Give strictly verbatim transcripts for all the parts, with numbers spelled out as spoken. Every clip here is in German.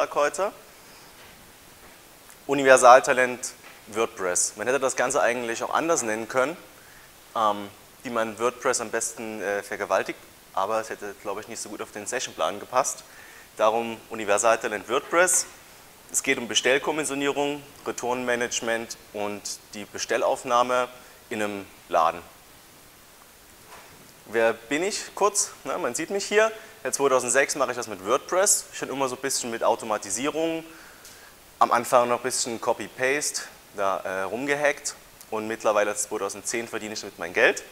Verkäufer, Universaltalent WordPress. Man hätte das Ganze eigentlich auch anders nennen können, ähm, wie man WordPress am besten äh, vergewaltigt, aber es hätte, glaube ich, nicht so gut auf den Sessionplan gepasst. Darum Universaltalent WordPress. Es geht um Bestellkommissionierung, Retourenmanagement und die Bestellaufnahme in einem Laden. Wer bin ich? Kurz, ne, man sieht mich hier. Seit zweitausendsechs mache ich das mit WordPress, schon immer so ein bisschen mit Automatisierung, am Anfang noch ein bisschen Copy-Paste, da äh, rumgehackt, und mittlerweile zweitausendzehn verdiene ich damit mein Geld.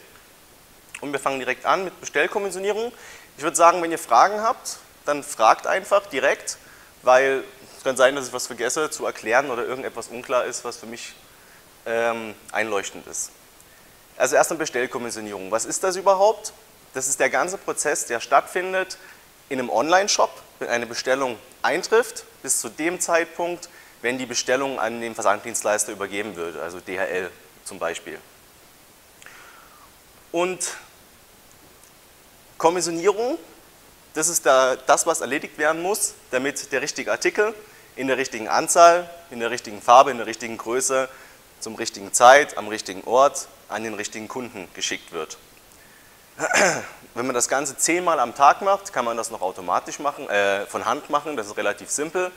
Und wir fangen direkt an mit Bestellkommissionierung. Ich würde sagen, wenn ihr Fragen habt, dann fragt einfach direkt, weil es kann sein, dass ich was vergesse zu erklären oder irgendetwas unklar ist, was für mich ähm, einleuchtend ist. Also erstmal Bestellkommissionierung. Was ist das überhaupt? Das ist der ganze Prozess, der stattfindet in einem Online-Shop, wenn eine Bestellung eintrifft, bis zu dem Zeitpunkt, wenn die Bestellung an den Versanddienstleister übergeben wird, also D H L zum Beispiel. Und Kommissionierung, das ist da das, was erledigt werden muss, damit der richtige Artikel in der richtigen Anzahl, in der richtigen Farbe, in der richtigen Größe, zum richtigen Zeit, am richtigen Ort, an den richtigen Kunden geschickt wird. Wenn man das Ganze zehnmal am Tag macht, kann man das noch automatisch machen, äh, von Hand machen, das ist relativ simpel.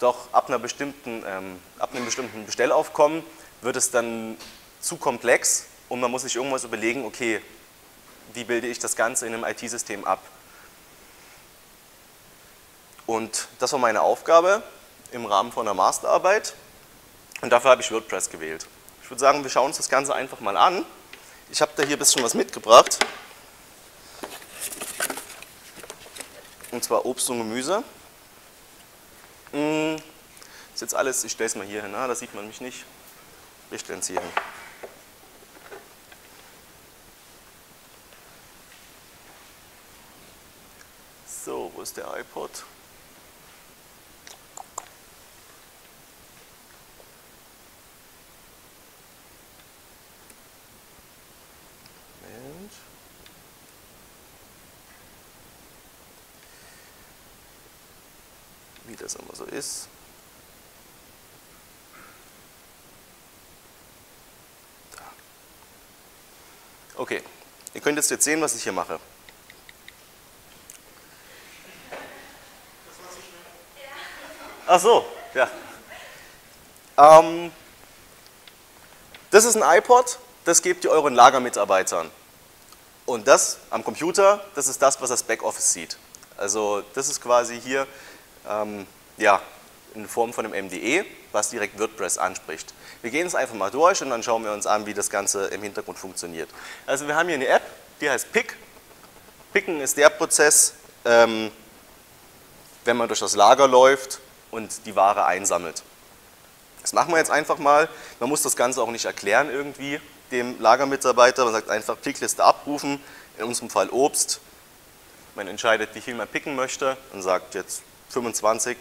Doch ab, einer bestimmten, ähm, ab einem bestimmten Bestellaufkommen wird es dann zu komplex und man muss sich irgendwas überlegen, okay, wie bilde ich das Ganze in einem I T-System ab? Und das war meine Aufgabe im Rahmen von einer Masterarbeit und dafür habe ich WordPress gewählt. Ich würde sagen, wir schauen uns das Ganze einfach mal an. Ich habe da hier ein bisschen was mitgebracht. Und zwar Obst und Gemüse. Ist jetzt alles, ich stelle es mal hier hin, da sieht man mich nicht. Ich stelle es hier hin. So, wo ist der iPod? Mensch. Wie das immer so ist. Da. Okay, ihr könnt jetzt, jetzt sehen, was ich hier mache. Ach so, ja. Ähm, das ist ein iPod, das gebt ihr euren Lagermitarbeitern. Und das am Computer, das ist das, was das Backoffice sieht. Also das ist quasi hier Ähm, ja, in Form von einem M D E, was direkt WordPress anspricht. Wir gehen es einfach mal durch und dann schauen wir uns an, wie das Ganze im Hintergrund funktioniert. Also wir haben hier eine App, die heißt Pick. Picken ist der Prozess, ähm, wenn man durch das Lager läuft und die Ware einsammelt. Das machen wir jetzt einfach mal. Man muss das Ganze auch nicht erklären irgendwie dem Lagermitarbeiter. Man sagt einfach Pickliste abrufen, in unserem Fall Obst. Man entscheidet, wie viel man picken möchte und sagt jetzt fünfundzwanzig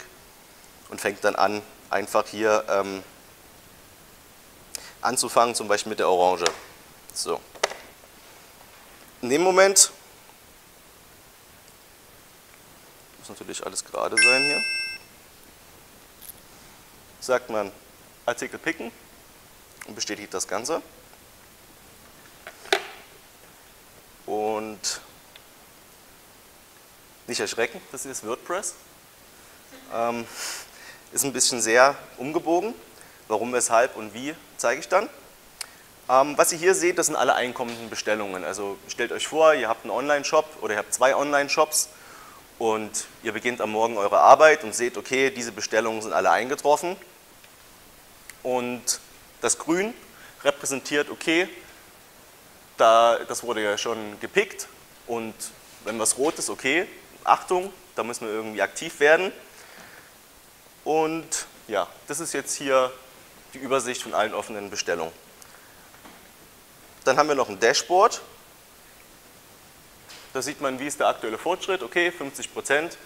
und fängt dann an, einfach hier ähm, anzufangen, zum Beispiel mit der Orange. So. In dem Moment muss natürlich alles gerade sein hier. Sagt man Artikel picken und bestätigt das Ganze. Und nicht erschrecken, das ist WordPress. Ähm, ist ein bisschen sehr umgebogen. Warum, weshalb und wie, zeige ich dann. Ähm, was ihr hier seht, das sind alle einkommenden Bestellungen. Also stellt euch vor, ihr habt einen Online-Shop oder ihr habt zwei Online-Shops und ihr beginnt am Morgen eure Arbeit und seht, okay, diese Bestellungen sind alle eingetroffen. Und das Grün repräsentiert, okay, da, das wurde ja schon gepickt, und wenn was rot ist, okay, Achtung, da müssen wir irgendwie aktiv werden. Und ja, das ist jetzt hier die Übersicht von allen offenen Bestellungen. Dann haben wir noch ein Dashboard. Da sieht man, wie ist der aktuelle Fortschritt. Okay, fünfzig Prozent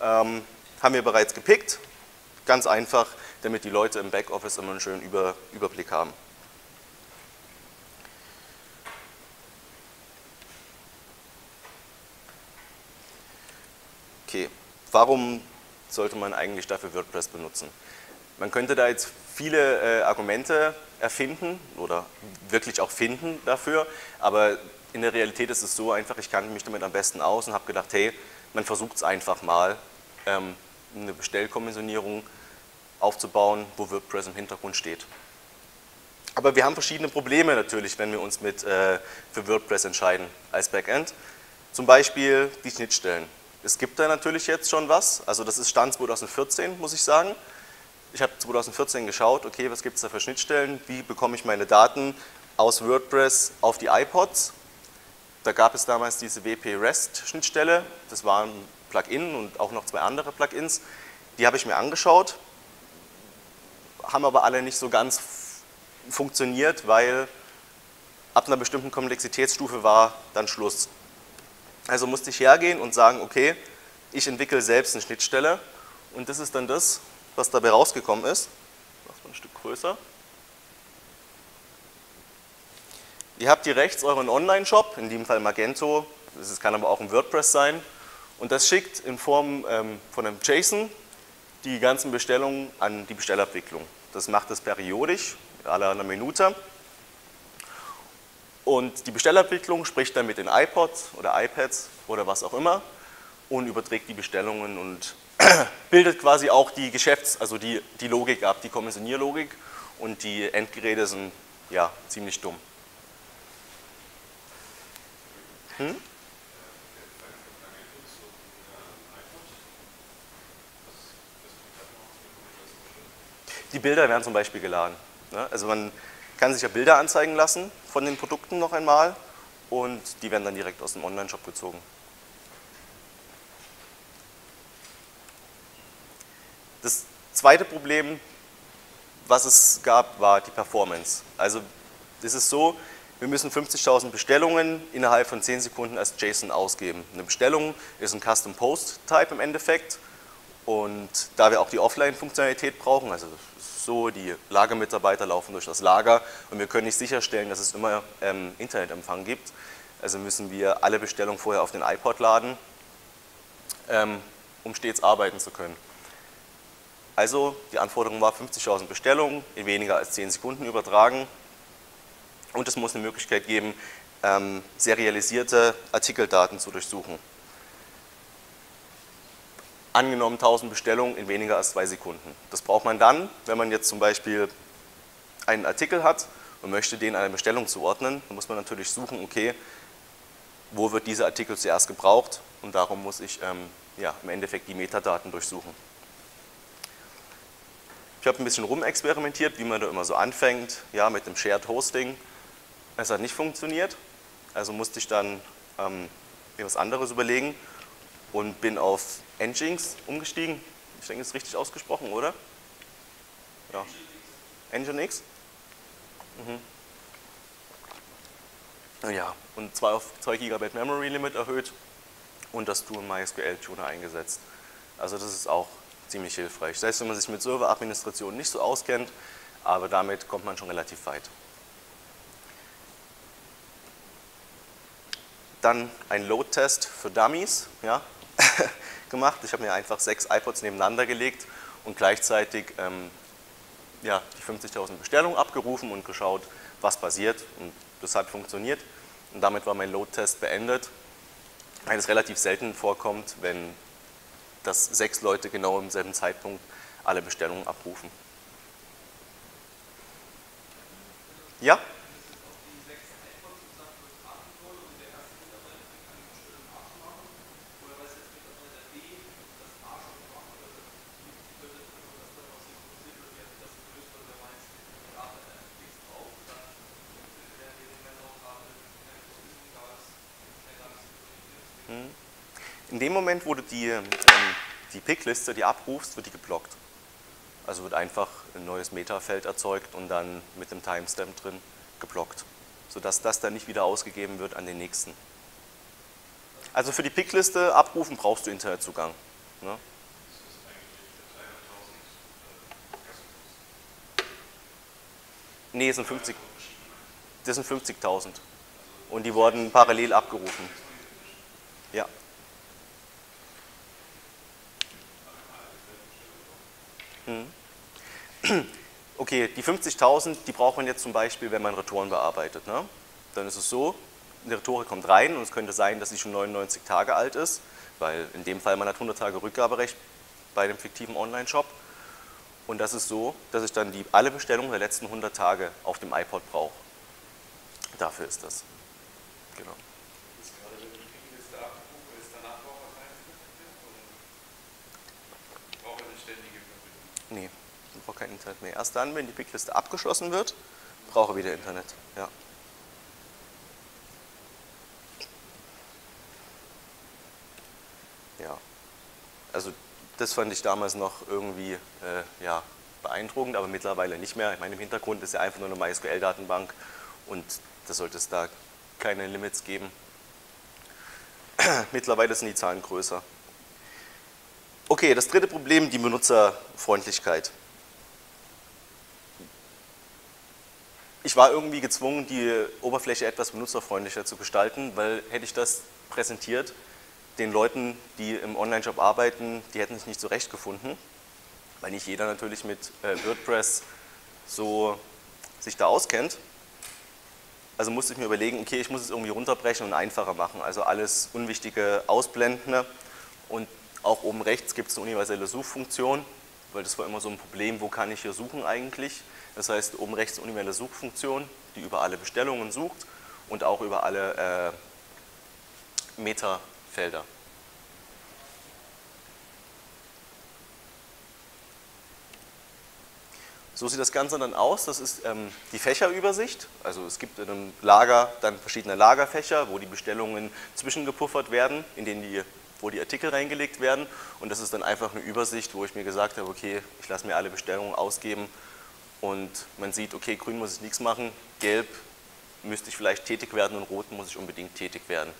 ähm, haben wir bereits gepickt. Ganz einfach, damit die Leute im Backoffice immer einen schönen Über- Überblick haben. Okay, warum sollte man eigentlich dafür WordPress benutzen. Man könnte da jetzt viele äh, Argumente erfinden oder wirklich auch finden dafür, aber in der Realität ist es so einfach, ich kannte mich damit am besten aus und habe gedacht, hey, man versucht es einfach mal, ähm, eine Bestellkommissionierung aufzubauen, wo WordPress im Hintergrund steht. Aber wir haben verschiedene Probleme natürlich, wenn wir uns mit, äh, für WordPress entscheiden als Backend. Zum Beispiel die Schnittstellen. Es gibt da natürlich jetzt schon was, also das ist Stand zweitausendvierzehn, muss ich sagen. Ich habe zweitausendvierzehn geschaut, okay, was gibt es da für Schnittstellen, wie bekomme ich meine Daten aus WordPress auf die iPods. Da gab es damals diese W P-REST Schnittstelle, das war ein Plugin und auch noch zwei andere Plugins. Die habe ich mir angeschaut, haben aber alle nicht so ganz funktioniert, weil ab einer bestimmten Komplexitätsstufe war dann Schluss. Also musste ich hergehen und sagen, okay, ich entwickle selbst eine Schnittstelle und das ist dann das, was dabei rausgekommen ist. Mach mal ein Stück größer. Ihr habt hier rechts euren Online-Shop, in dem Fall Magento, das kann aber auch ein WordPress sein und das schickt in Form von einem JSON die ganzen Bestellungen an die Bestellabwicklung. Das macht es periodisch, alle einer Minute. Und die Bestellabwicklung spricht dann mit den iPods oder iPads oder was auch immer und überträgt die Bestellungen und bildet quasi auch die Geschäfts-, also die, die Logik ab, die Kommissionierlogik, und die Endgeräte sind ja ziemlich dumm. Hm? Die Bilder werden zum Beispiel geladen. Also man kann sich ja Bilder anzeigen lassen von den Produkten noch einmal und die werden dann direkt aus dem Online-Shop gezogen. Das zweite Problem, was es gab, war die Performance. Also es ist so, wir müssen fünfzigtausend Bestellungen innerhalb von zehn Sekunden als JSON ausgeben. Eine Bestellung ist ein Custom Post Type im Endeffekt und da wir auch die Offline-Funktionalität brauchen, also so, die Lagermitarbeiter laufen durch das Lager und wir können nicht sicherstellen, dass es immer ähm, Internetempfang gibt. Also müssen wir alle Bestellungen vorher auf den iPod laden, ähm, um stets arbeiten zu können. Also die Anforderung war fünfzigtausend Bestellungen in weniger als zehn Sekunden übertragen und es muss eine Möglichkeit geben, ähm, serialisierte Artikeldaten zu durchsuchen. Angenommen tausend Bestellungen in weniger als zwei Sekunden. Das braucht man dann, wenn man jetzt zum Beispiel einen Artikel hat und möchte den einer Bestellung zuordnen, dann muss man natürlich suchen, okay, wo wird dieser Artikel zuerst gebraucht, und darum muss ich ähm, ja, im Endeffekt die Metadaten durchsuchen. Ich habe ein bisschen rumexperimentiert, wie man da immer so anfängt, ja, mit dem Shared Hosting. Es hat nicht funktioniert, also musste ich dann ähm, mir was anderes überlegen und bin auf Nginx umgestiegen. Ich denke, das ist richtig ausgesprochen, oder? Ja. Nginx. Mhm. Ja, und zwar auf zwei Gigabyte Memory Limit erhöht und das Tool MySQL Tuner eingesetzt. Also das ist auch ziemlich hilfreich. Selbst wenn man sich mit Serveradministration nicht so auskennt, aber damit kommt man schon relativ weit. Dann ein Load-Test für Dummies, ja, gemacht. Ich habe mir einfach sechs iPods nebeneinander gelegt und gleichzeitig ähm, ja, die fünfzigtausend Bestellungen abgerufen und geschaut, was passiert, und das hat funktioniert. Und damit war mein Load-Test beendet, weil es relativ selten vorkommt, wenn das sechs Leute genau im selben Zeitpunkt alle Bestellungen abrufen. Ja? In dem Moment, wo du die, die Pickliste, die abrufst, wird die geblockt. Also wird einfach ein neues Metafeld erzeugt und dann mit dem Timestamp drin geblockt, sodass das dann nicht wieder ausgegeben wird an den nächsten. Also für die Pickliste abrufen brauchst du Internetzugang. Ne? Nee, das sind fünfzig, das sind fünfzigtausend und die wurden parallel abgerufen. Ja. Okay, die fünfzigtausend, die braucht man jetzt zum Beispiel, wenn man Retouren bearbeitet. Ne? Dann ist es so, eine Retoure kommt rein und es könnte sein, dass sie schon neunundneunzig Tage alt ist, weil in dem Fall man hat hundert Tage Rückgaberecht bei dem fiktiven Online-Shop. Und das ist so, dass ich dann die, alle Bestellungen der letzten hundert Tage auf dem iPod brauche. Dafür ist das. Genau. Nee, ich brauche kein Internet mehr. Erst dann, wenn die Pickliste abgeschlossen wird, brauche ich wieder Internet. Ja. Ja. Also das fand ich damals noch irgendwie äh, ja, beeindruckend, aber mittlerweile nicht mehr. Ich meine, im Hintergrund ist ja einfach nur eine MySQL-Datenbank und da sollte es da keine Limits geben. Mittlerweile sind die Zahlen größer. Okay, das dritte Problem, die Benutzerfreundlichkeit. Ich war irgendwie gezwungen, die Oberfläche etwas benutzerfreundlicher zu gestalten, weil hätte ich das präsentiert, den Leuten, die im Online-Shop arbeiten, die hätten sich nicht zurechtgefunden, weil nicht jeder natürlich mit äh, WordPress so sich da auskennt. Also musste ich mir überlegen, okay, ich muss es irgendwie runterbrechen und einfacher machen, also alles Unwichtige ausblenden und auch oben rechts gibt es eine universelle Suchfunktion, weil das war immer so ein Problem, wo kann ich hier suchen eigentlich. Das heißt, oben rechts eine universelle Suchfunktion, die über alle Bestellungen sucht und auch über alle äh, Metafelder. So sieht das Ganze dann aus. Das ist ähm, die Fächerübersicht. Also es gibt in einem Lager dann verschiedene Lagerfächer, wo die Bestellungen zwischengepuffert werden, in denen die wo die Artikel reingelegt werden und das ist dann einfach eine Übersicht, wo ich mir gesagt habe, okay, ich lasse mir alle Bestellungen ausgeben und man sieht, okay, grün muss ich nichts machen, gelb müsste ich vielleicht tätig werden und rot muss ich unbedingt tätig werden.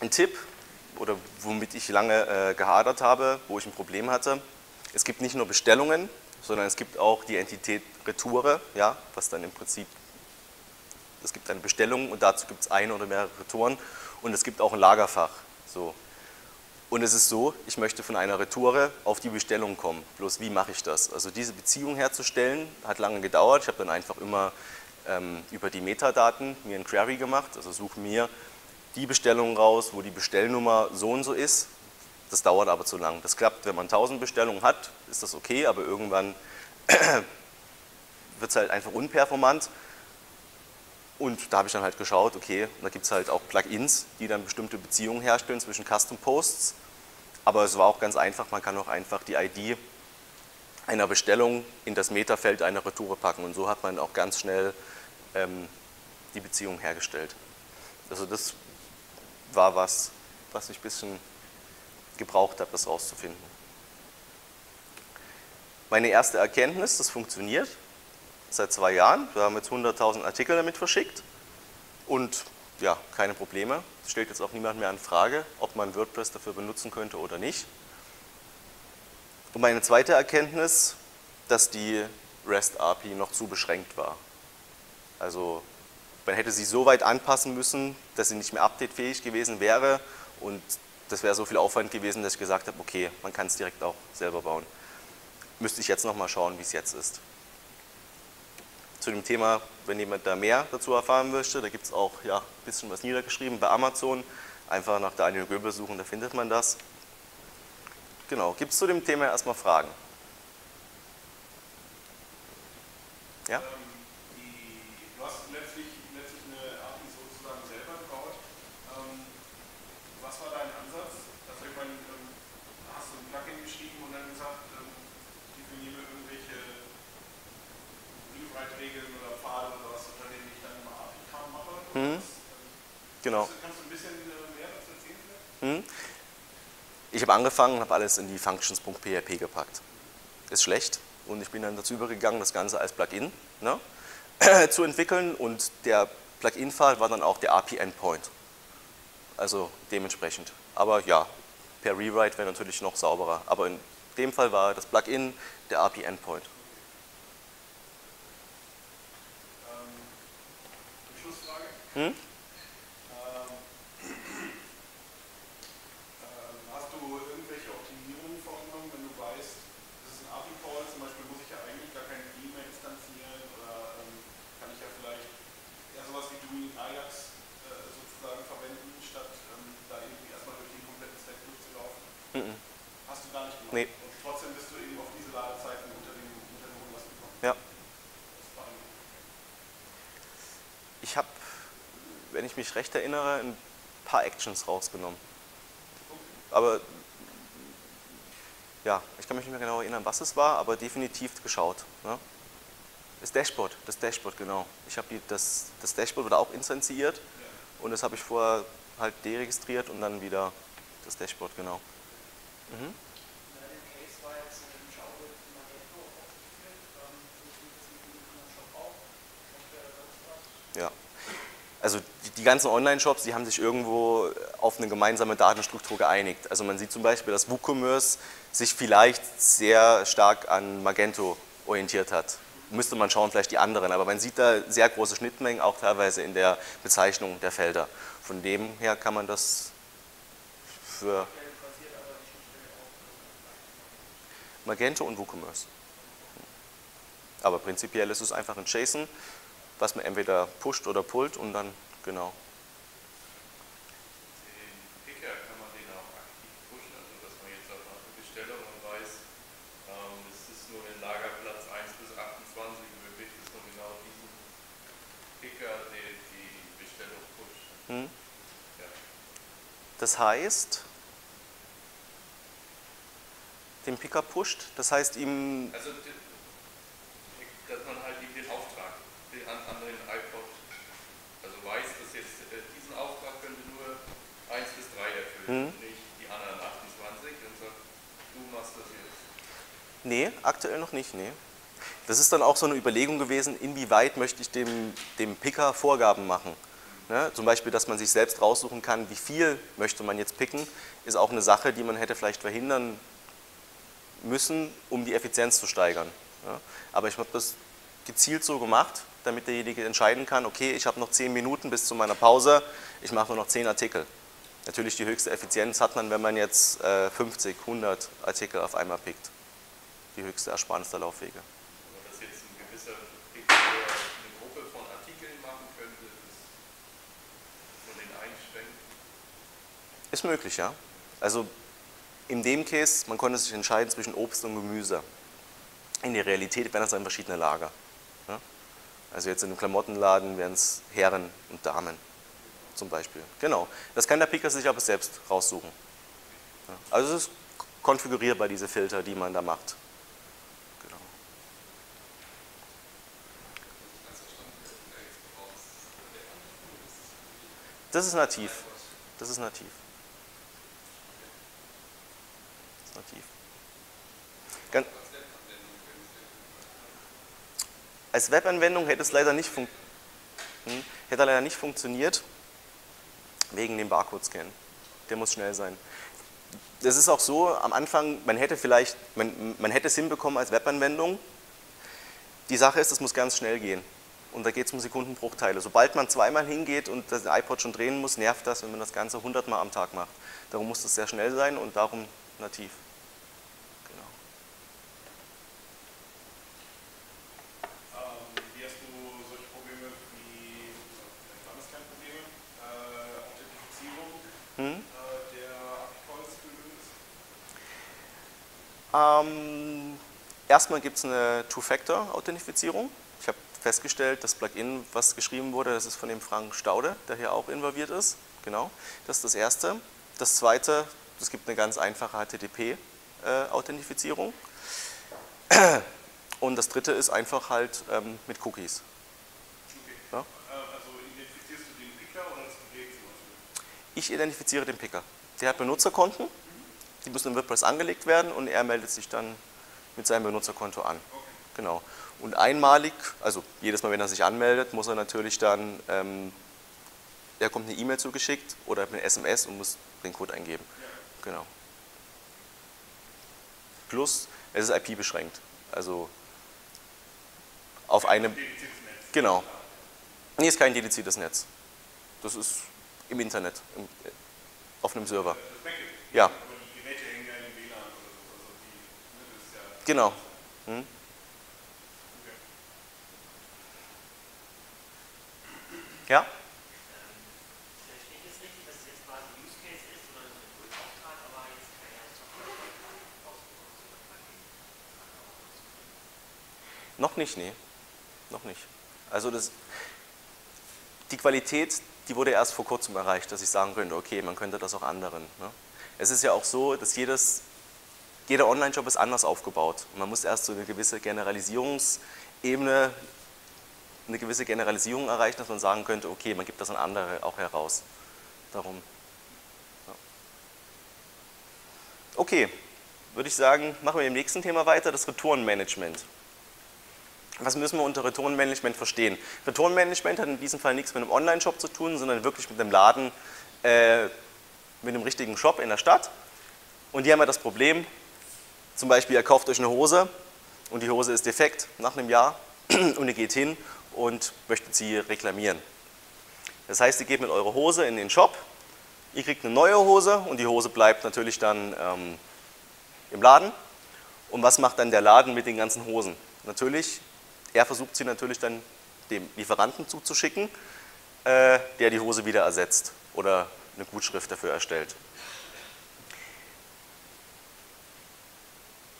Ein Tipp, oder womit ich lange äh, gehadert habe, wo ich ein Problem hatte, es gibt nicht nur Bestellungen, sondern es gibt auch die Entität Retoure, ja, was dann im Prinzip es gibt eine Bestellung und dazu gibt es eine oder mehrere Retouren und es gibt auch ein Lagerfach. So. Und es ist so, ich möchte von einer Retoure auf die Bestellung kommen. Bloß wie mache ich das? Also diese Beziehung herzustellen hat lange gedauert. Ich habe dann einfach immer ähm, über die Metadaten mir ein Query gemacht. Also suche mir die Bestellung raus, wo die Bestellnummer so und so ist. Das dauert aber zu lang. Das klappt, wenn man tausend Bestellungen hat, ist das okay, aber irgendwann wird es halt einfach unperformant. Und da habe ich dann halt geschaut, okay, da gibt es halt auch Plugins, die dann bestimmte Beziehungen herstellen zwischen Custom Posts. Aber es war auch ganz einfach, man kann auch einfach die I D einer Bestellung in das Metafeld einer Retoure packen. Und so hat man auch ganz schnell ähm, die Beziehung hergestellt. Also das war was, was ich ein bisschen gebraucht habe, das rauszufinden. Meine erste Erkenntnis, das funktioniert. Seit zwei Jahren, wir haben jetzt hunderttausend Artikel damit verschickt und ja, keine Probleme. Es stellt jetzt auch niemand mehr in Frage, ob man WordPress dafür benutzen könnte oder nicht. Und meine zweite Erkenntnis, dass die REST A P I noch zu beschränkt war. Also man hätte sie so weit anpassen müssen, dass sie nicht mehr updatefähig gewesen wäre und das wäre so viel Aufwand gewesen, dass ich gesagt habe, okay, man kann es direkt auch selber bauen. Müsste ich jetzt nochmal schauen, wie es jetzt ist. Zu dem Thema, wenn jemand da mehr dazu erfahren möchte, da gibt es auch ja, ein bisschen was niedergeschrieben bei Amazon. Einfach nach Daniel Göbel suchen, da findet man das. Genau, gibt es zu dem Thema erstmal Fragen? Ja? Du hast letztlich eine A P I sozusagen selber gebaut. Was war dein Ansatz? Also ich meine, hast du ein Plugin geschrieben und dann gesagt, definiere irgendwelche Regeln oder Pfade oder was, unter denen ich dann immer A P I-Kram mache. Mhm. Das, ähm, genau. Kannst du, kannst du ein bisschen mehr dazu erzählen? Mhm. Ich habe angefangen und habe alles in die Functions.php gepackt. Ist schlecht und ich bin dann dazu übergegangen, das Ganze als Plugin ne, zu entwickeln und der Plugin-Pfad war dann auch der A P I-Endpoint. Also dementsprechend. Aber ja, per Rewrite wäre natürlich noch sauberer. Aber in dem Fall war das Plugin der A P I-Endpoint. Hm? Hast du irgendwelche Optimierungen Mhm. Hast du gar nicht gemacht? Nee. Und trotzdem bist du eben auf diese Ladezeiten unter den hohen Lasten gekommen? Ja. Ich habe, wenn ich mich recht erinnere, ein paar Actions rausgenommen. Okay. Aber ja, ich kann mich nicht mehr genau erinnern, was es war, aber definitiv geschaut. Ne? Das Dashboard, das Dashboard, genau. Ich habe das, das Dashboard wurde auch instanziert, ja, und das habe ich vorher halt deregistriert und dann wieder das Dashboard, genau. Mhm. Ja, also die, die ganzen Online-Shops, die haben sich irgendwo auf eine gemeinsame Datenstruktur geeinigt. Also man sieht zum Beispiel, dass WooCommerce sich vielleicht sehr stark an Magento orientiert hat. Müsste man schauen, vielleicht die anderen, aber man sieht da sehr große Schnittmengen, auch teilweise in der Bezeichnung der Felder. Von dem her kann man das für Magento und WooCommerce. Aber prinzipiell ist es einfach ein JSON, was man entweder pusht oder pullt und dann, genau. Den Picker, kann man den auch aktiv pushen, also dass man jetzt auf eine Bestellung weiß, ähm, es ist nur in Lagerplatz eins bis achtundzwanzig möglich, dass man genau diesen Picker, den die Bestellung pusht. Hm. Ja. Das heißt, den Picker pusht, das heißt ihm... Also, dass man halt ihm den Auftrag an den iPod, also weiß, dass jetzt diesen Auftrag könnte nur eins bis drei erfüllen, hm, nicht die anderen achtundzwanzig, und sagt, du machst das jetzt. Nee, aktuell noch nicht, nee. Das ist dann auch so eine Überlegung gewesen, inwieweit möchte ich dem, dem Picker Vorgaben machen. Ne? Zum Beispiel, dass man sich selbst raussuchen kann, wie viel möchte man jetzt picken, ist auch eine Sache, die man hätte vielleicht verhindern müssen, um die Effizienz zu steigern. Ja? Aber ich habe das gezielt so gemacht, damit derjenige entscheiden kann, okay, ich habe noch zehn Minuten bis zu meiner Pause, ich mache nur noch zehn Artikel. Natürlich die höchste Effizienz hat man, wenn man jetzt äh, fünfzig, hundert Artikel auf einmal pickt. Die höchste Ersparnis der Laufwege. Aber dass jetzt ein gewisser Pick für eine Gruppe von Artikeln machen könnte, ist von den Einschränkungen? Ist möglich, ja. Also in dem Case, man konnte sich entscheiden zwischen Obst und Gemüse. In der Realität wären das dann verschiedene Lager. Ja? Also jetzt in einem Klamottenladen wären es Herren und Damen zum Beispiel. Genau, das kann der Picker sich aber selbst raussuchen. Ja. Also es ist konfigurierbar, diese Filter, die man da macht. Genau. Das ist nativ. Das ist nativ. Das ist nativ. Ganz Als Webanwendung hätte es leider nicht, fun hm, hätte leider nicht funktioniert, wegen dem Barcode-Scan. Der muss schnell sein. Das ist auch so, am Anfang, man hätte, vielleicht, man, man hätte es hinbekommen als Webanwendung. Die Sache ist, es muss ganz schnell gehen. Und da geht es um Sekundenbruchteile. Sobald man zweimal hingeht und das iPod schon drehen muss, nervt das, wenn man das Ganze hundertmal am Tag macht. Darum muss es sehr schnell sein und darum nativ. Ähm, erstmal gibt es eine Two-Factor-Authentifizierung. Ich habe festgestellt, das Plugin, was geschrieben wurde, das ist von dem Frank Staude, der hier auch involviert ist. Genau, das ist das Erste. Das Zweite, es gibt eine ganz einfache H T T P-Authentifizierung. Und das Dritte ist einfach halt ähm, mit Cookies. Okay. Ja? Also identifizierst du den Picker oder das Projekt zum Beispiel? Ich identifiziere den Picker. Der hat Benutzerkonten. Die müssen in WordPress angelegt werden und er meldet sich dann mit seinem Benutzerkonto an. Okay. Genau. Und einmalig, also jedes Mal, wenn er sich anmeldet, muss er natürlich dann, ähm, er kommt eine E-Mail zugeschickt oder eine S M S und muss den Code eingeben. Ja. Genau. Plus, es ist I P beschränkt, also auf einem, genau. Nee, ist kein dediziertes Netz. Das ist im Internet, im, auf einem Server. Ja. Genau. Hm? Ja? Verstehe ich das richtig, dass es jetzt quasi ein Use Case ist oder ein Auftrag, aber jetzt kein Auftrag Noch nicht, nee. Noch nicht. Also das, die Qualität, die wurde erst vor kurzem erreicht, dass ich sagen könnte, okay, man könnte das auch anderen. Ne? Es ist ja auch so, dass jedes, jeder Online-Shop ist anders aufgebaut. Und man muss erst so eine gewisse Generalisierungsebene, eine gewisse Generalisierung erreichen, dass man sagen könnte, okay, man gibt das an andere auch heraus. Darum. Ja. Okay, würde ich sagen, machen wir mit dem nächsten Thema weiter, das Retourenmanagement. Was müssen wir unter Retourenmanagement verstehen? Retourenmanagement hat in diesem Fall nichts mit einem Online-Shop zu tun, sondern wirklich mit einem Laden, äh, mit einem richtigen Shop in der Stadt. Und hier haben wir das Problem, zum Beispiel, ihr kauft euch eine Hose und die Hose ist defekt nach einem Jahr und ihr geht hin und möchtet sie reklamieren. Das heißt, ihr geht mit eurer Hose in den Shop, ihr kriegt eine neue Hose und die Hose bleibt natürlich dann ähm, im Laden. Und was macht dann der Laden mit den ganzen Hosen? Natürlich... Er versucht sie natürlich dann dem Lieferanten zuzuschicken, der die Hose wieder ersetzt oder eine Gutschrift dafür erstellt.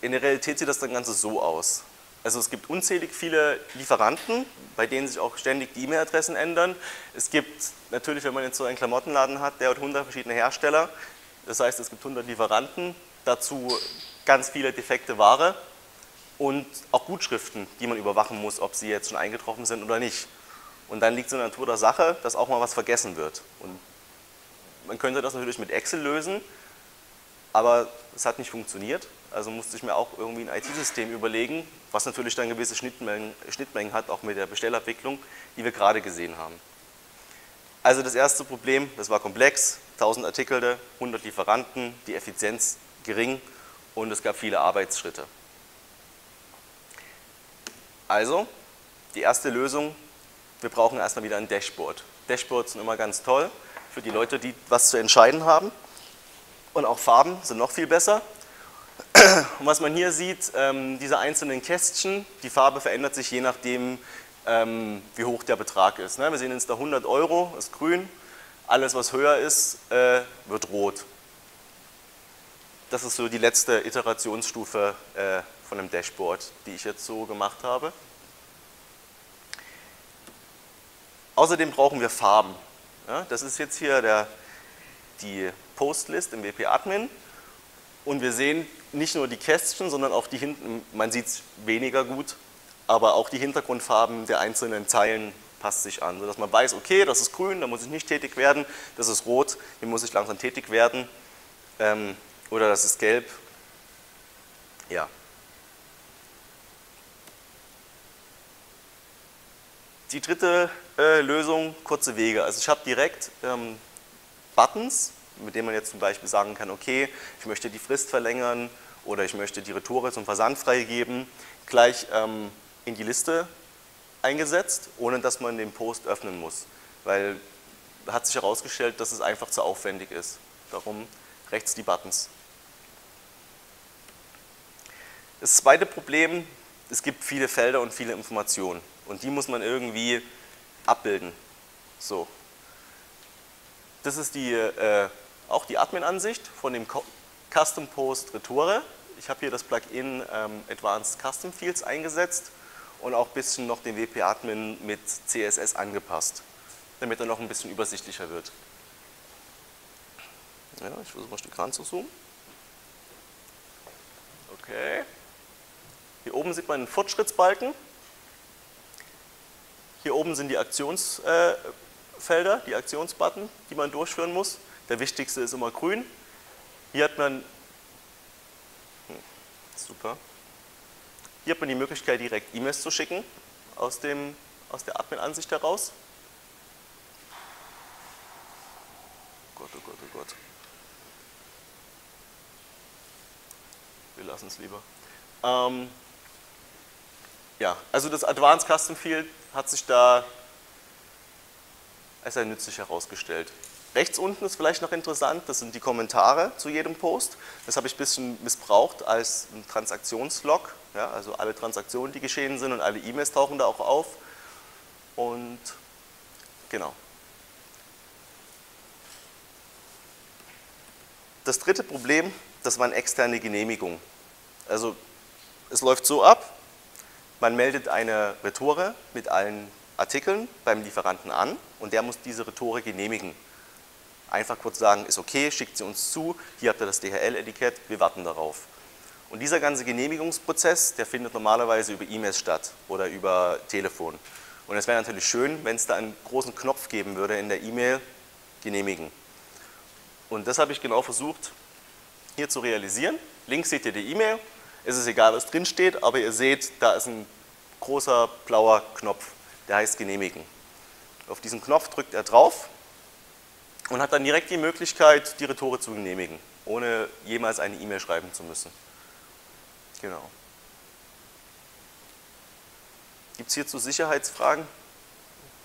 In der Realität sieht das dann Ganze so aus. Also es gibt unzählig viele Lieferanten, bei denen sich auch ständig die E-Mail-Adressen ändern. Es gibt natürlich, wenn man jetzt so einen Klamottenladen hat, der hat hundert verschiedene Hersteller. Das heißt, es gibt hundert Lieferanten, dazu ganz viele defekte Ware. Und auch Gutschriften, die man überwachen muss, ob sie jetzt schon eingetroffen sind oder nicht. Und dann liegt es in der Natur der Sache, dass auch mal was vergessen wird. Und man könnte das natürlich mit Excel lösen, aber es hat nicht funktioniert. Also musste ich mir auch irgendwie ein I T-System überlegen, was natürlich dann gewisse Schnittmengen, Schnittmengen hat, auch mit der Bestellabwicklung, die wir gerade gesehen haben. Also das erste Problem, das war komplex, tausend Artikel, hundert Lieferanten, die Effizienz gering und es gab viele Arbeitsschritte. Also, die erste Lösung, wir brauchen erstmal wieder ein Dashboard. Dashboards sind immer ganz toll für die Leute, die was zu entscheiden haben. Und auch Farben sind noch viel besser. Und was man hier sieht, diese einzelnen Kästchen, die Farbe verändert sich je nachdem, wie hoch der Betrag ist. Wir sehen jetzt da hundert Euro, ist grün, alles was höher ist, wird rot. Das ist so die letzte Iterationsstufe von einem Dashboard, die ich jetzt so gemacht habe. Außerdem brauchen wir Farben. Ja, das ist jetzt hier der, die Postlist im W P-Admin und wir sehen nicht nur die Kästchen, sondern auch die hinten, man sieht es weniger gut, aber auch die Hintergrundfarben der einzelnen Zeilen passt sich an, sodass man weiß, okay, das ist grün, da muss ich nicht tätig werden, das ist rot, hier muss ich langsam tätig werden, ähm, oder das ist gelb. Ja. Die dritte äh, Lösung, kurze Wege. Also ich habe direkt ähm, Buttons, mit denen man jetzt zum Beispiel sagen kann, okay, ich möchte die Frist verlängern oder ich möchte die Retoure zum Versand freigeben, gleich ähm, in die Liste eingesetzt, ohne dass man den Post öffnen muss. Weil hat sich herausgestellt, dass es einfach zu aufwendig ist. Darum rechts die Buttons. Das zweite Problem, es gibt viele Felder und viele Informationen. Und die muss man irgendwie abbilden. So. Das ist die, äh, auch die Admin-Ansicht von dem Custom Post Retoure. Ich habe hier das Plugin ähm, Advanced Custom Fields eingesetzt und auch ein bisschen noch den W P-Admin mit C S S angepasst, damit er noch ein bisschen übersichtlicher wird. Ja, ich versuche mal ein Stück ranzuzoomen. Okay. Hier oben sieht man einen Fortschrittsbalken. Hier oben sind die Aktionsfelder, die Aktionsbutton, die man durchführen muss. Der wichtigste ist immer grün. Hier hat man, super. Hier hat man die Möglichkeit, direkt E-Mails zu schicken aus, dem, aus der Admin-Ansicht heraus. Oh Gott, oh Gott, oh Gott. Wir lassen es lieber. Ähm, ja, also das Advanced Custom Field hat sich da als sehr nützlich herausgestellt. Rechts unten ist vielleicht noch interessant, das sind die Kommentare zu jedem Post. Das habe ich ein bisschen missbraucht als ein Transaktionslog. Ja, also alle Transaktionen, die geschehen sind und alle E-Mails tauchen da auch auf. Und genau. Das dritte Problem, das waren externe Genehmigungen. Also es läuft so ab, Man meldet eine Retoure mit allen Artikeln beim Lieferanten an und der muss diese Retoure genehmigen. Einfach kurz sagen, ist okay, schickt sie uns zu, hier habt ihr das D H L-Etikett, wir warten darauf. Und dieser ganze Genehmigungsprozess, der findet normalerweise über E-Mails statt oder über Telefon. Und es wäre natürlich schön, wenn es da einen großen Knopf geben würde in der E-Mail, genehmigen. Und das habe ich genau versucht, hier zu realisieren. Links seht ihr die E-Mail, es ist egal, was drin steht, aber ihr seht, da ist ein großer blauer Knopf, der heißt genehmigen. Auf diesen Knopf drückt er drauf und hat dann direkt die Möglichkeit, die Retoure zu genehmigen, ohne jemals eine E-Mail schreiben zu müssen. Genau. Gibt es hierzu Sicherheitsfragen?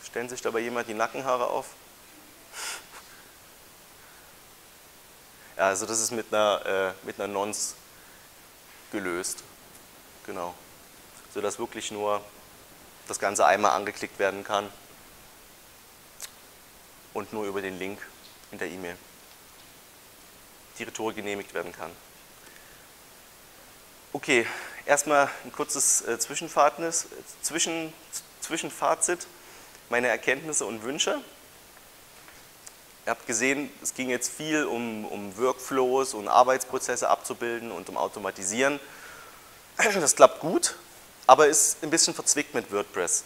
Stellen sich dabei jemand die Nackenhaare auf? Ja, also das ist mit einer, äh, mit einer Nonce gelöst. Genau. Sodass wirklich nur das Ganze einmal angeklickt werden kann und nur über den Link in der E-Mail die Retoure genehmigt werden kann. Okay, erstmal ein kurzes äh, Zwischenfazit, Zwischen, Zwischenfazit, meine Erkenntnisse und Wünsche. Ihr habt gesehen, es ging jetzt viel um, um Workflows und Arbeitsprozesse abzubilden und um Automatisieren. Das klappt gut, aber ist ein bisschen verzwickt mit WordPress.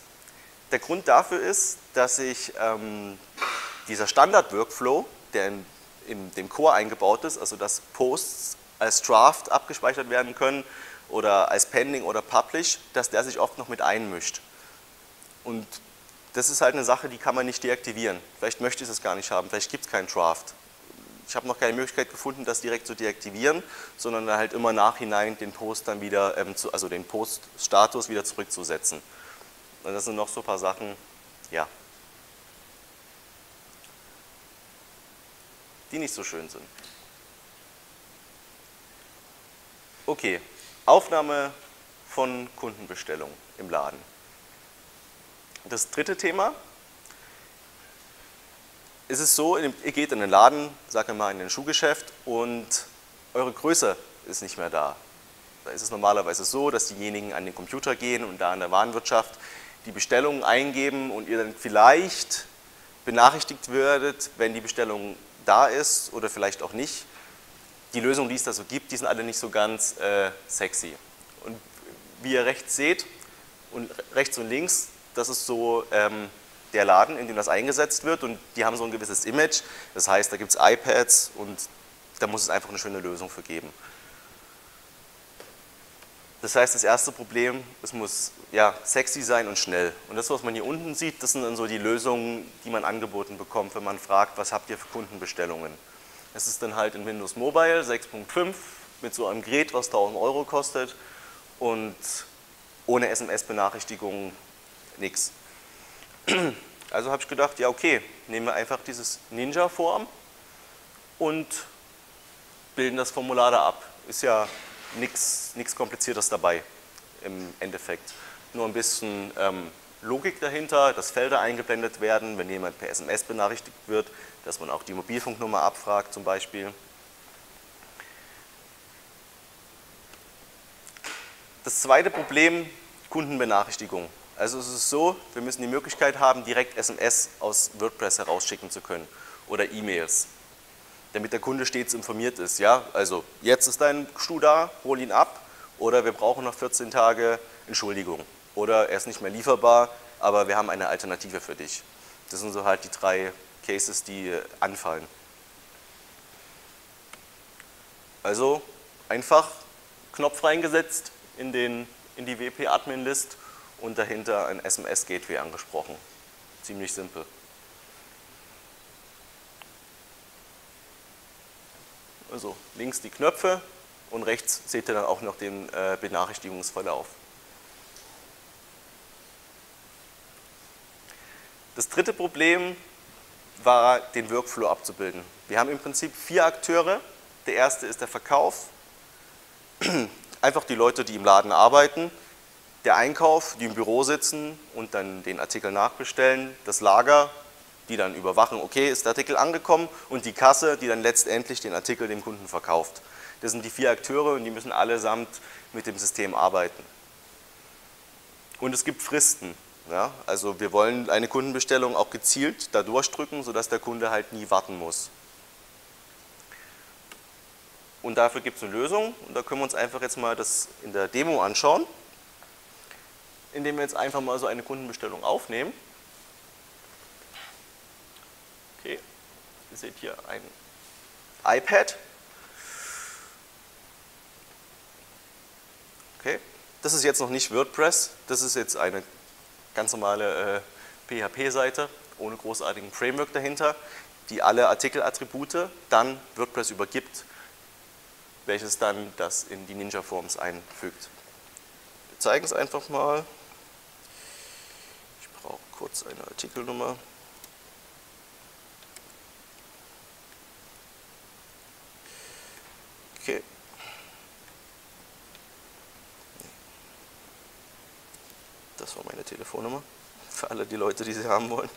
Der Grund dafür ist, dass ich ähm, dieser Standard-Workflow, der in, in dem Core eingebaut ist, also dass Posts als Draft abgespeichert werden können oder als Pending oder Publish, dass der sich oft noch mit einmischt. Und das ist halt eine Sache, die kann man nicht deaktivieren. Vielleicht möchte ich das gar nicht haben, vielleicht gibt es keinen Draft. Ich habe noch keine Möglichkeit gefunden, das direkt zu deaktivieren, sondern dann halt immer nachhinein den Post dann wieder, also den Post-Status wieder zurückzusetzen. Und das sind noch so ein paar Sachen, ja, die nicht so schön sind. Okay, Aufnahme von Kundenbestellungen im Laden. Das dritte Thema, es ist so, ihr geht in den Laden, sagen wir mal in den Schuhgeschäft und eure Größe ist nicht mehr da. Da ist es normalerweise so, dass diejenigen an den Computer gehen und da in der Warenwirtschaft die Bestellungen eingeben und ihr dann vielleicht benachrichtigt werdet, wenn die Bestellung da ist oder vielleicht auch nicht. Die Lösungen, die es da so gibt, die sind alle nicht so ganz äh, sexy. Und wie ihr rechts seht, und rechts und links, das ist so ähm, der Laden, in dem das eingesetzt wird und die haben so ein gewisses Image. Das heißt, da gibt es iPads und da muss es einfach eine schöne Lösung für geben. Das heißt, das erste Problem, es muss ja, sexy sein und schnell. Und das, was man hier unten sieht, das sind dann so die Lösungen, die man angeboten bekommt, wenn man fragt, was habt ihr für Kundenbestellungen? Es ist dann halt in Windows Mobile sechs Punkt fünf mit so einem Gerät, was tausend Euro kostet und ohne S M S-Benachrichtigung nichts. Also habe ich gedacht, ja okay, nehmen wir einfach dieses Ninja Form und bilden das Formular da ab. Ist ja nichts Kompliziertes dabei im Endeffekt. Nur ein bisschen ähm, Logik dahinter, dass Felder eingeblendet werden, wenn jemand per S M S benachrichtigt wird, dass man auch die Mobilfunknummer abfragt zum Beispiel. Das zweite Problem, Kundenbenachrichtigung. Also es ist so, wir müssen die Möglichkeit haben, direkt S M S aus WordPress herausschicken zu können oder E-Mails, damit der Kunde stets informiert ist. Ja? Also jetzt ist dein Stuhl da, hol ihn ab oder wir brauchen noch vierzehn Tage Entschuldigung. Oder er ist nicht mehr lieferbar, aber wir haben eine Alternative für dich. Das sind so halt die drei Cases, die anfallen. Also einfach Knopf reingesetzt in, den, in die W P-Admin-List und dahinter ein S M S-Gateway angesprochen. Ziemlich simpel. Also links die Knöpfe und rechts seht ihr dann auch noch den äh, Benachrichtigungsverlauf. Das dritte Problem war, den Workflow abzubilden. Wir haben im Prinzip vier Akteure. Der erste ist der Verkauf, einfach die Leute, die im Laden arbeiten, der Einkauf, die im Büro sitzen und dann den Artikel nachbestellen, das Lager, die dann überwachen, okay, ist der Artikel angekommen und die Kasse, die dann letztendlich den Artikel dem Kunden verkauft. Das sind die vier Akteure und die müssen allesamt mit dem System arbeiten. Und es gibt Fristen. Ja? Also wir wollen eine Kundenbestellung auch gezielt da durchdrücken, sodass der Kunde halt nie warten muss. Und dafür gibt es eine Lösung und da können wir uns einfach jetzt mal das in der Demo anschauen, indem wir jetzt einfach mal so eine Kundenbestellung aufnehmen. Okay, ihr seht hier ein iPad. Okay, das ist jetzt noch nicht WordPress, das ist jetzt eine ganz normale äh, P H P-Seite ohne großartigen Framework dahinter, die alle Artikelattribute dann WordPress übergibt, welches dann das in die Ninja Forms einfügt. Wir zeigen es einfach mal. Ich brauche kurz eine Artikelnummer. Okay. Das war meine Telefonnummer, für alle die Leute, die sie haben wollen.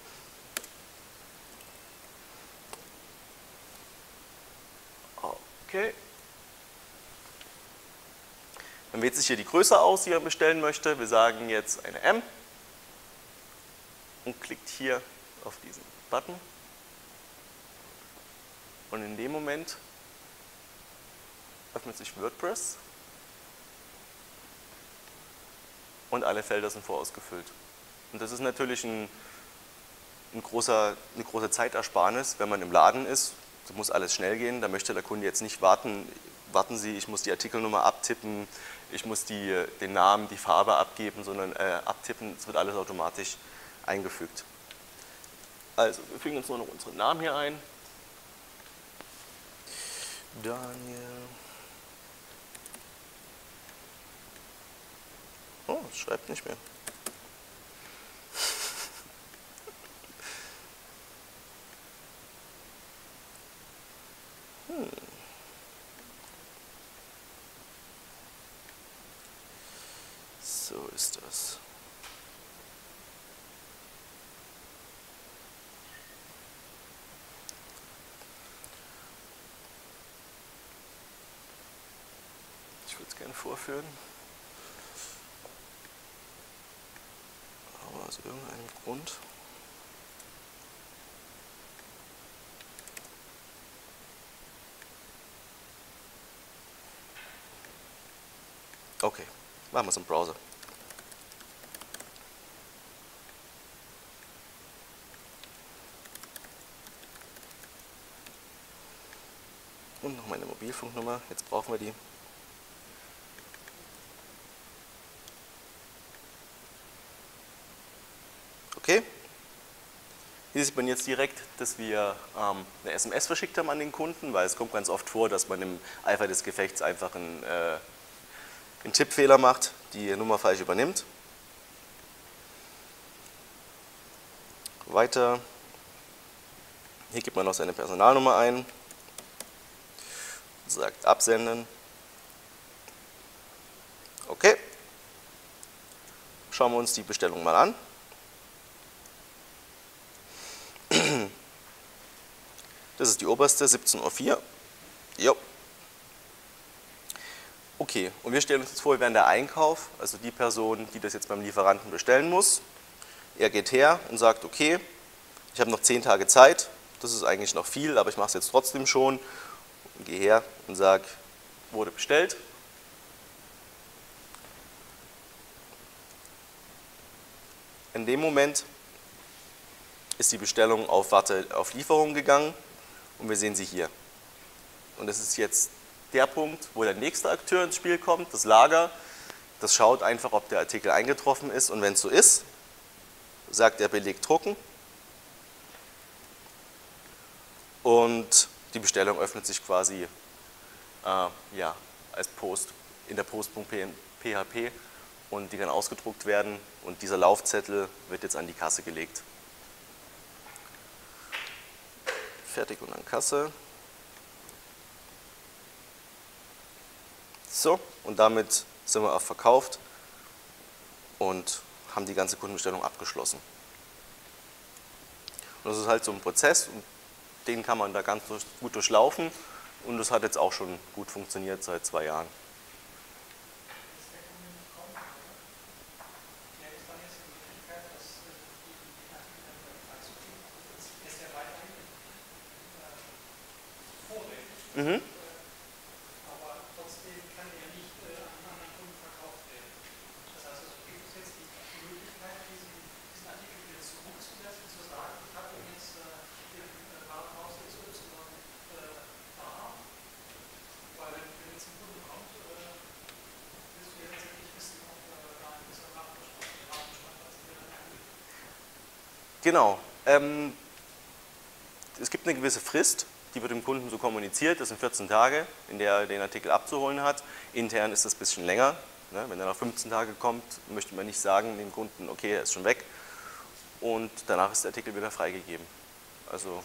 Okay. Dann wählt sich hier die Größe aus, die er bestellen möchte. Wir sagen jetzt eine M und klickt hier auf diesen Button. Und in dem Moment öffnet sich WordPress. Und alle Felder sind vorausgefüllt. Und das ist natürlich ein, ein großer, eine große Zeitersparnis, wenn man im Laden ist. Da muss alles schnell gehen, da möchte der Kunde jetzt nicht warten. Warten Sie, ich muss die Artikelnummer abtippen, ich muss die, den Namen, die Farbe abgeben, sondern äh, abtippen, es wird alles automatisch eingefügt. Also, wir fügen jetzt nur noch unseren Namen hier ein. Daniel. Oh, es schreibt nicht mehr. Hm. So ist das. Ich würde es gerne vorführen. Aus irgendeinem Grund. Okay, machen wir es im Browser. Und noch meine Mobilfunknummer, jetzt brauchen wir die. Okay. Hier sieht man jetzt direkt, dass wir ähm, eine S M S verschickt haben an den Kunden, weil es kommt ganz oft vor, dass man im Eifer des Gefechts einfach einen, äh, einen Tippfehler macht, die Nummer falsch übernimmt. Weiter. Hier gibt man noch seine Personalnummer ein und sagt absenden. Okay. Schauen wir uns die Bestellung mal an. Das ist die oberste, siebzehn Uhr vier. Jo. Okay, und wir stellen uns jetzt vor, wir wären der Einkauf, also die Person, die das jetzt beim Lieferanten bestellen muss. Er geht her und sagt, okay, ich habe noch zehn Tage Zeit, das ist eigentlich noch viel, aber ich mache es jetzt trotzdem schon. Und gehe her und sage, wurde bestellt. In dem Moment ist die Bestellung auf Warte auf Lieferung gegangen. Und wir sehen sie hier. Und das ist jetzt der Punkt, wo der nächste Akteur ins Spiel kommt, das Lager. Das schaut einfach, ob der Artikel eingetroffen ist. Und wenn es so ist, sagt er Beleg drucken. Und die Bestellung öffnet sich quasi äh, ja, als Post in der Post.php. Und die kann ausgedruckt werden. Und dieser Laufzettel wird jetzt an die Kasse gelegt. Fertig und an Kasse. So, und damit sind wir auch verkauft und haben die ganze Kundenbestellung abgeschlossen. Und das ist halt so ein Prozess und den kann man da ganz gut durchlaufen und das hat jetzt auch schon gut funktioniert seit zwei Jahren. Mhm. Aber trotzdem kann er nicht äh, an einen Kunden verkauft werden. Das heißt, es gibt jetzt die Möglichkeit, diesen, diesen Artikel wieder zurückzusetzen, zu sagen, ich habe ihn jetzt hier im Warenhaus jetzt sozusagen da. Weil wenn jetzt ein Kunde kommt, äh, willst du ja letztendlich wissen, ob äh, da ein gewisser Warenbestand hat, der dann angeht. Genau. Ähm, es gibt eine gewisse Frist. Die wird dem Kunden so kommuniziert, das sind vierzehn Tage, in der er den Artikel abzuholen hat. Intern ist das ein bisschen länger. Ne? Wenn er nach fünfzehn Tagen kommt, möchte man nicht sagen dem Kunden, okay, er ist schon weg. Und danach ist der Artikel wieder freigegeben. Also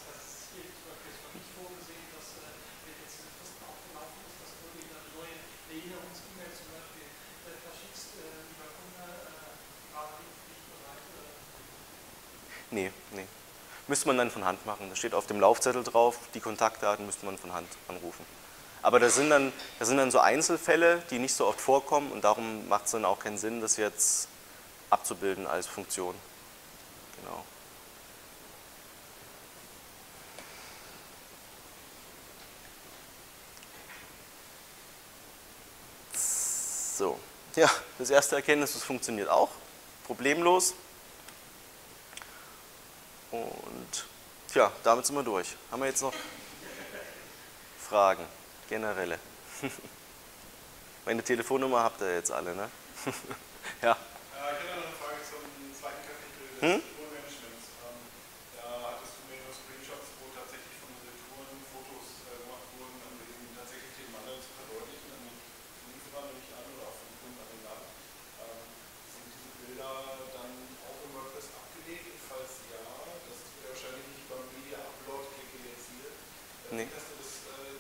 nee, nee. Müsste man dann von Hand machen. Da steht auf dem Laufzettel drauf, die Kontaktdaten müsste man von Hand anrufen. Aber das sind dann, das sind dann so Einzelfälle, die nicht so oft vorkommen und darum macht es dann auch keinen Sinn, das jetzt abzubilden als Funktion. Genau. So, ja, das erste Erkenntnis, das funktioniert auch, problemlos. Und tja, damit sind wir durch. Haben wir jetzt noch Fragen, generelle? Meine Telefonnummer habt ihr jetzt alle, ne? Ja. Ich hätte noch eine Frage zum zweiten Kapitel des hm? Strukturmanagements. Da hattest du mir nur Screenshots, wo tatsächlich von Retouren Fotos gemacht wurden, um eben tatsächlich den Wandel zu verdeutlichen, an den Lieferanten nicht an oder auch von den Kunden an den Laden. Sind diese Bilder dann auch im WordPress abgelegt? Falls ja, wahrscheinlich nicht beim Media-Upload klicke jetzt hier. Äh, nee. Hast du das, äh,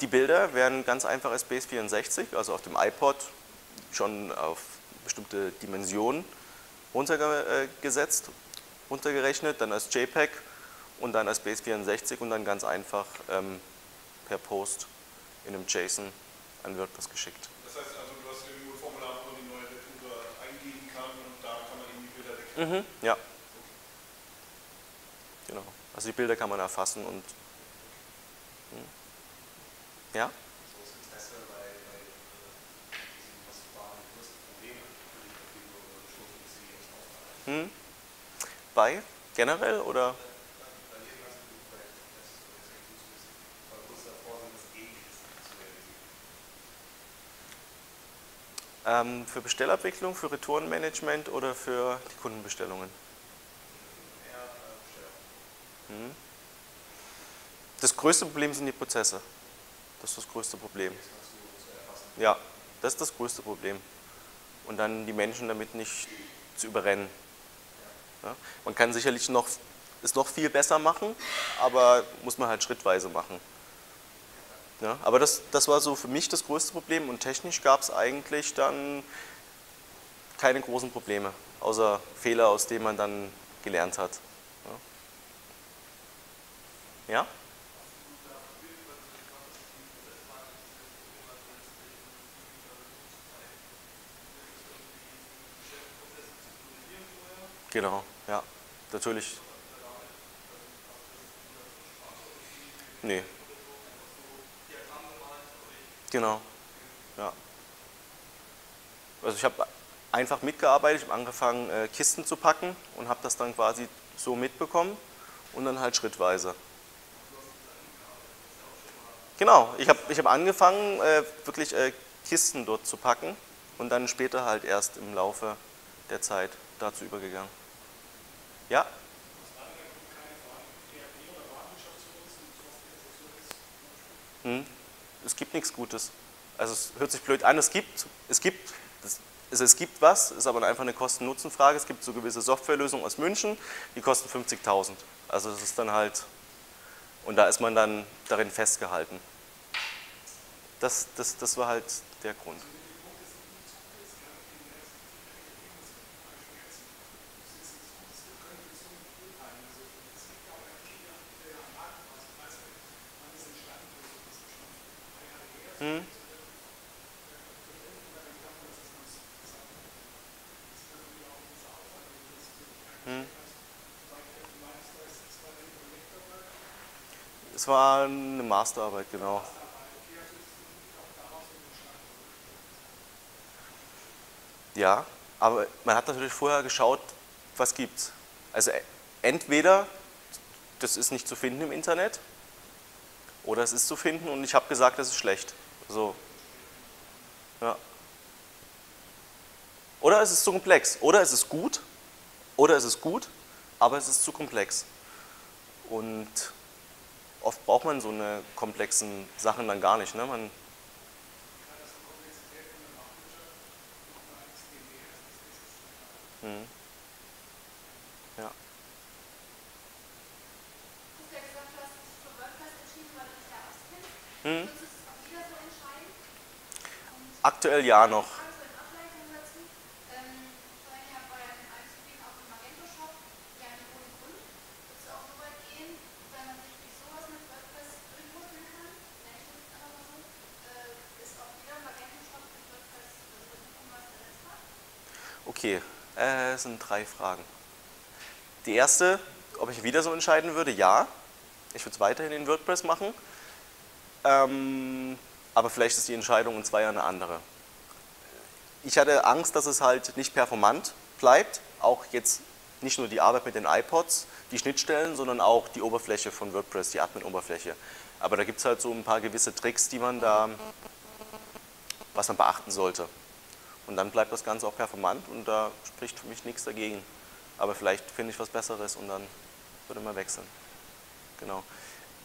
die Bilder werden ganz einfach als B S vierundsechzig, also auf dem iPod, schon auf bestimmte Dimensionen runtergesetzt, runtergerechnet, dann als JPEG und dann als B S vierundsechzig und dann ganz einfach ähm, per Post in einem JSON an WordPress geschickt. Das heißt also, du hast irgendwo ein Formular, wo man die neue Retour eingeben kann und da kann man eben die Bilder wegnehmen. Mhm, ja. Genau. Also die Bilder kann man erfassen und hm. Ja? So ist Interesse bei diesen fassbaren Problemen, die Probleme, die sie jetzt bei? Generell oder? Bei jedem ganzen Projekt, das ist der Vorteil, das Gegenteil zu realisieren. Für Bestellabwicklung, für Retourenmanagement oder für die Kundenbestellungen? Das größte Problem sind die Prozesse. Das ist das größte Problem. Ja, das ist das größte Problem. Und dann die Menschen damit nicht zu überrennen. Ja, man kann sicherlich noch, es noch viel besser machen, aber muss man halt schrittweise machen. Ja, aber das, das war so für mich das größte Problem und technisch gab es eigentlich dann keine großen Probleme, außer Fehler, aus denen man dann gelernt hat. Ja? Genau, ja, natürlich. Nee. Genau, ja. Also ich habe einfach mitgearbeitet, ich habe angefangen äh, Kisten zu packen und habe das dann quasi so mitbekommen und dann halt schrittweise. Genau, ich habe ich hab angefangen, äh, wirklich äh, Kisten dort zu packen und dann später halt erst im Laufe der Zeit dazu übergegangen. Ja? Hm. Es gibt nichts Gutes. Also es hört sich blöd an, es gibt, es gibt, es, also es gibt was, ist aber einfach eine Kosten-Nutzen-Frage. Es gibt so gewisse Softwarelösungen aus München, die kosten fünfzigtausend. Also es ist dann halt... Und da ist man dann darin festgehalten. Das, das, das war halt der Grund. Hm. Hm. Das war eine Masterarbeit, genau. Ja, aber man hat natürlich vorher geschaut, was gibt's. Also entweder das ist nicht zu finden im Internet oder es ist zu finden und ich habe gesagt, das ist schlecht. So. Ja. Oder es ist zu komplex. Oder es ist gut. Oder es ist gut, aber es ist zu komplex. Und oft braucht man so eine komplexen Sachen dann gar nicht. Ne? Man hm. Ja. Hm. Aktuell ja noch. Okay, es sind drei Fragen. Die erste, ob ich wieder so entscheiden würde, ja. Ich würde es weiterhin in WordPress machen. Ähm, aber vielleicht ist die Entscheidung in zwei Jahren eine andere. Ich hatte Angst, dass es halt nicht performant bleibt. Auch jetzt nicht nur die Arbeit mit den iPods, die Schnittstellen, sondern auch die Oberfläche von WordPress, die Admin-Oberfläche. Aber da gibt es halt so ein paar gewisse Tricks, die man da, was man beachten sollte. Und dann bleibt das Ganze auch performant und da spricht für mich nichts dagegen. Aber vielleicht finde ich was Besseres und dann würde man wechseln. Genau.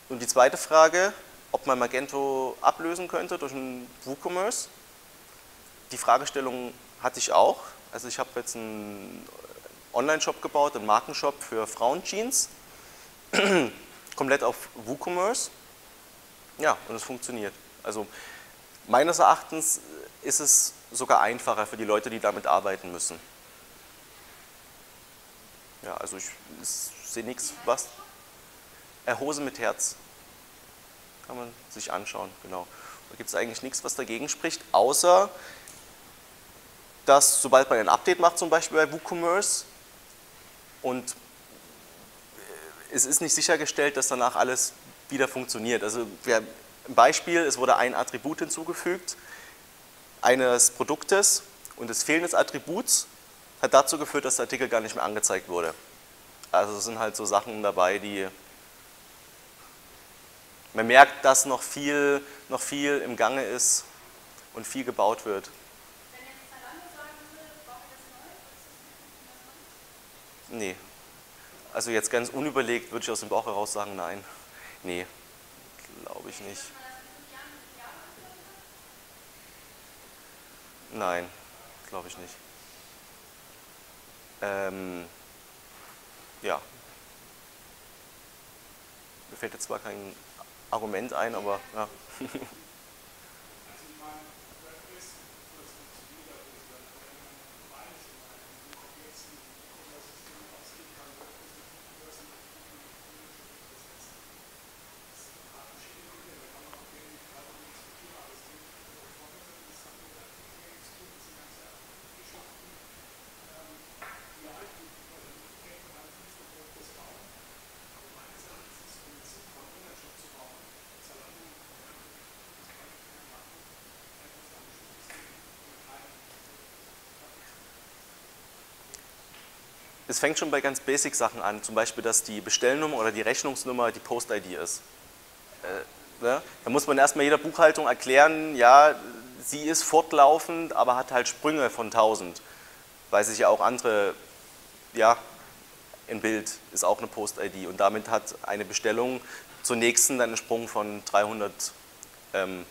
Und die zweite Frage, ob man Magento ablösen könnte durch ein WooCommerce. Die Fragestellung hatte ich auch. Also ich habe jetzt einen Online-Shop gebaut, einen Markenshop für Frauenjeans. Komplett auf WooCommerce. Ja, und es funktioniert. Also meines Erachtens ist es sogar einfacher für die Leute, die damit arbeiten müssen. Ja, also ich, ich sehe nichts, was... Äh, Hose mit Herz. Kann man sich anschauen, genau. Da gibt es eigentlich nichts, was dagegen spricht, außer, dass sobald man ein Update macht, zum Beispiel bei WooCommerce, und es ist nicht sichergestellt, dass danach alles wieder funktioniert. Also wir, ein Beispiel, es wurde ein Attribut hinzugefügt, eines Produktes, und das Fehlen des Attributs hat dazu geführt, dass der Artikel gar nicht mehr angezeigt wurde. Also es sind halt so Sachen dabei, die... Man merkt, dass noch viel, noch viel im Gange ist und viel gebaut wird. Wenn jetzt Zalando sagen würde, brauche ich das neu? Nee. Also jetzt ganz unüberlegt würde ich aus dem Bauch heraus sagen, nein. Nee, glaube ich nicht. Nein, glaube ich nicht. Ähm, ja. Mir fällt jetzt zwar kein Argument ein, aber ja. Es fängt schon bei ganz basic Sachen an, zum Beispiel, dass die Bestellnummer oder die Rechnungsnummer die Post-I D ist. Äh, ne? Da muss man erstmal jeder Buchhaltung erklären, ja, sie ist fortlaufend, aber hat halt Sprünge von tausend, weil sich ja auch andere, ja, im Bild ist auch eine Post-I D und damit hat eine Bestellung zur nächsten dann einen Sprung von dreihundert, ähm,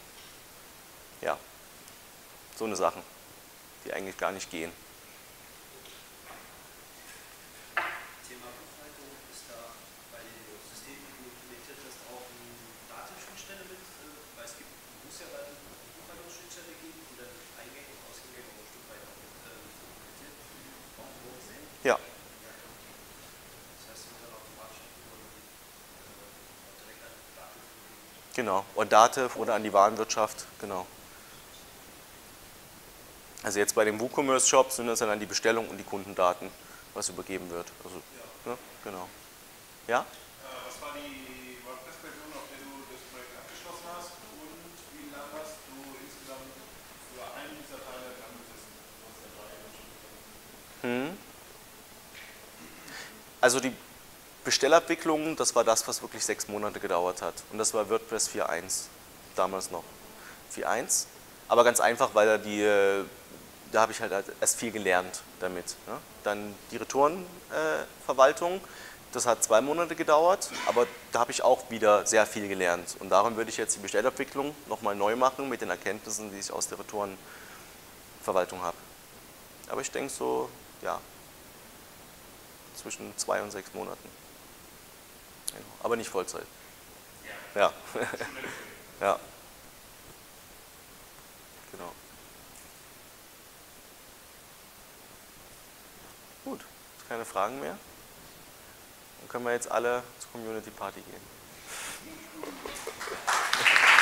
ja, so eine Sachen, die eigentlich gar nicht gehen. Genau, und DATEV oder an die Warenwirtschaft, genau. Also jetzt bei dem WooCommerce-Shop sind das dann die Bestellung und die Kundendaten, was übergeben wird. Also, ja. Ne? Genau. Ja? Was war die WordPress-Version, auf der Hm. Also die Bestellabwicklung, das war das, was wirklich sechs Monate gedauert hat. Und das war WordPress vier Punkt eins, damals noch. vier Punkt eins, aber ganz einfach, weil da die, da habe ich halt erst viel gelernt damit. Dann die Retourenverwaltung, das hat zwei Monate gedauert, aber da habe ich auch wieder sehr viel gelernt. Und darum würde ich jetzt die Bestellabwicklung nochmal neu machen mit den Erkenntnissen, die ich aus der Retourenverwaltung habe. Aber ich denke so, ja, zwischen zwei und sechs Monaten. Aber nicht Vollzeit. Ja. Ja. Ja. Genau. Gut, keine Fragen mehr. Dann können wir jetzt alle zur Community Party gehen.